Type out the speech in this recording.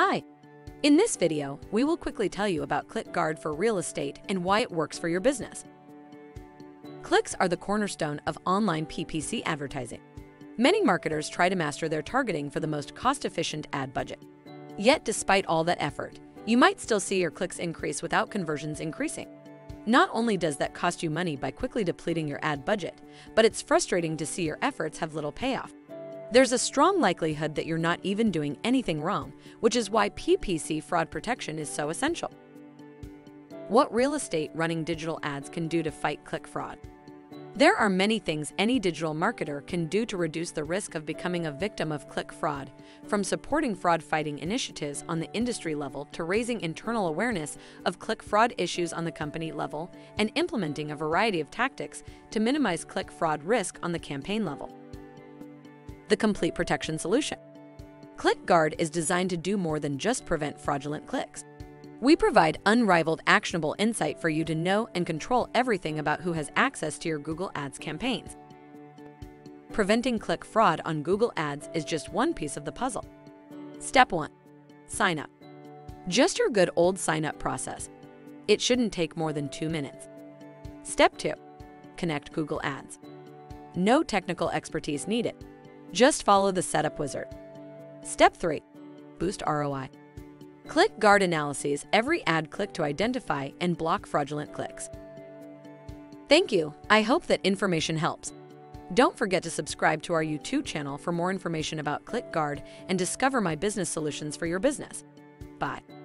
Hi! In this video, we will quickly tell you about ClickGuard for real estate and why it works for your business. Clicks are the cornerstone of online PPC advertising. Many marketers try to master their targeting for the most cost-efficient ad budget. Yet, despite all that effort, you might still see your clicks increase without conversions increasing. Not only does that cost you money by quickly depleting your ad budget, but it's frustrating to see your efforts have little payoff. There's a strong likelihood that you're not even doing anything wrong, which is why PPC fraud protection is so essential. What real estate running digital ads can do to fight click fraud? There are many things any digital marketer can do to reduce the risk of becoming a victim of click fraud, from supporting fraud-fighting initiatives on the industry level to raising internal awareness of click fraud issues on the company level and implementing a variety of tactics to minimize click fraud risk on the campaign level. The complete protection solution. ClickGuard is designed to do more than just prevent fraudulent clicks. We provide unrivaled actionable insight for you to know and control everything about who has access to your Google Ads campaigns. Preventing click fraud on Google Ads is just one piece of the puzzle. Step 1. Sign up. Just your good old sign-up process. It shouldn't take more than 2 minutes. Step 2. Connect Google Ads. No technical expertise needed. Just follow the setup wizard. Step 3. Boost ROI. ClickGuard analyses every ad click to identify and block fraudulent clicks. Thank you. I hope that information helps. Don't forget to subscribe to our YouTube channel for more information about ClickGuard and discover my business solutions for your business. Bye.